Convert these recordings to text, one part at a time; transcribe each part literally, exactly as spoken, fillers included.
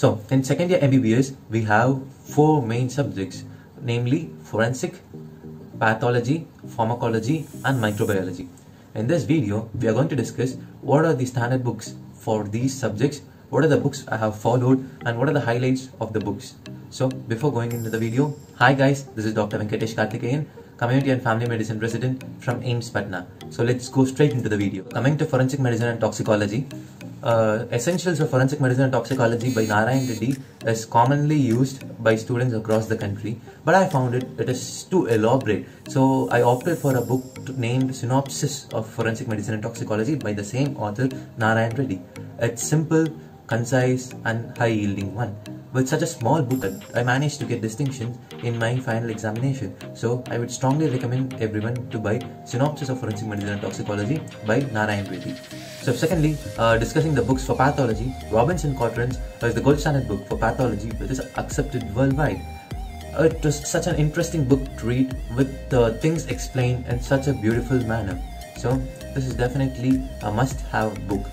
So in second year M B B S, we have four main subjects, namely forensic, pathology, pharmacology and microbiology. In this video, we are going to discuss what are the standard books for these subjects, what are the books I have followed and what are the highlights of the books. So before going into the video, hi guys, this is Doctor Venkatesh Karthikeyan, Community and Family Medicine resident from AIIMS Patna. So let's go straight into the video. Coming to Forensic Medicine and Toxicology, uh, Essentials of Forensic Medicine and Toxicology by Narayan Reddy is commonly used by students across the country, but I found it, it is too elaborate. So I opted for a book named Synopsis of Forensic Medicine and Toxicology by the same author, Narayan Reddy. It's simple, concise and high yielding one. With such a small book, I managed to get distinctions in my final examination. So I would strongly recommend everyone to buy Synopsis of Forensic Medicine and Toxicology by Narayan Reddy. So secondly, uh, discussing the books for pathology, Robbins and Cotran is the gold standard book for pathology, which is accepted worldwide. It was such an interesting book to read with uh, things explained in such a beautiful manner. So this is definitely a must-have book.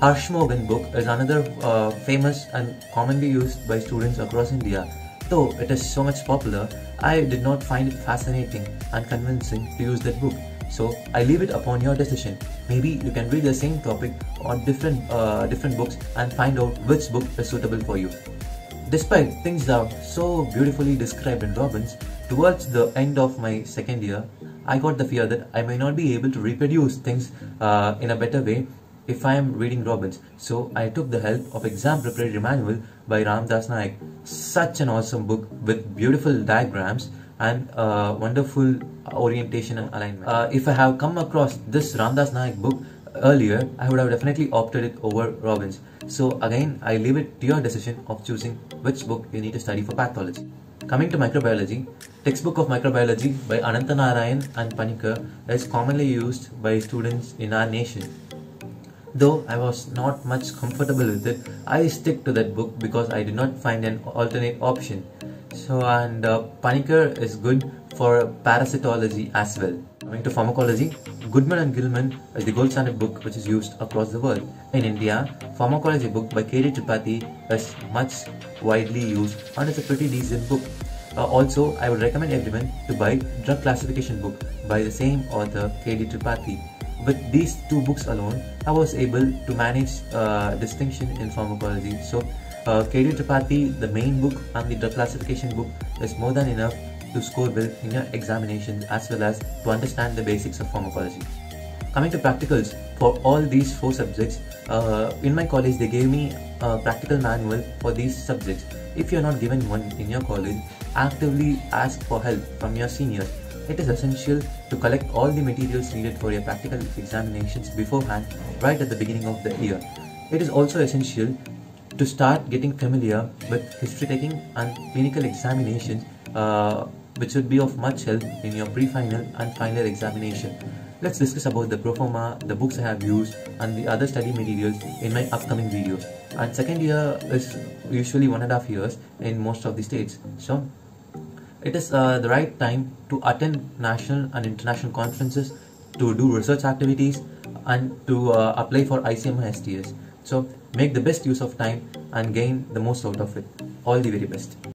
Harshmohan book is another uh, famous and commonly used by students across India. Though it is so much popular, I did not find it fascinating and convincing to use that book. So I leave it upon your decision. Maybe you can read the same topic on different, uh, different books and find out which book is suitable for you. Despite things that are so beautifully described in Robbins, towards the end of my second year, I got the fear that I may not be able to reproduce things uh, in a better way if I am reading Robbins, so I took the help of Exam Preparatory Manual by Ramdas Nayak. Such an awesome book with beautiful diagrams and uh, wonderful orientation and alignment. Uh, if I have come across this Ramdas Nayak book earlier, I would have definitely opted it over Robbins. So again, I leave it to your decision of choosing which book you need to study for pathology. Coming to microbiology, textbook of microbiology by Anantanarayan and Paniker is commonly used by students in our nation. Though I was not much comfortable with it, I stick to that book because I did not find an alternate option. So and uh, Paniker is good for parasitology as well. Coming to pharmacology, Goodman and Gilman is the gold standard book which is used across the world. In India, pharmacology book by K D Tripathi is much widely used and it's a pretty decent book. Uh, also, I would recommend everyone to buy Drug Classification book by the same author K D Tripathi. With these two books alone, I was able to manage uh, distinction in pharmacology. So, uh, K D Tripathi, the main book and the drug classification book is more than enough to score well in your examinations as well as to understand the basics of pharmacology. Coming to practicals, for all these four subjects, uh, in my college they gave me a practical manual for these subjects. If you are not given one in your college, actively ask for help from your seniors. It is essential to collect all the materials needed for your practical examinations beforehand, right at the beginning of the year. It is also essential to start getting familiar with history taking and clinical examinations, uh, which would be of much help in your pre-final and final examination. Let's discuss about the proforma, the books I have used and the other study materials in my upcoming videos. And second year is usually one and a half years in most of the states. So, it is uh, the right time to attend national and international conferences, to do research activities and to uh, apply for I C M R S T S. So make the best use of time and gain the most out of it. All the very best.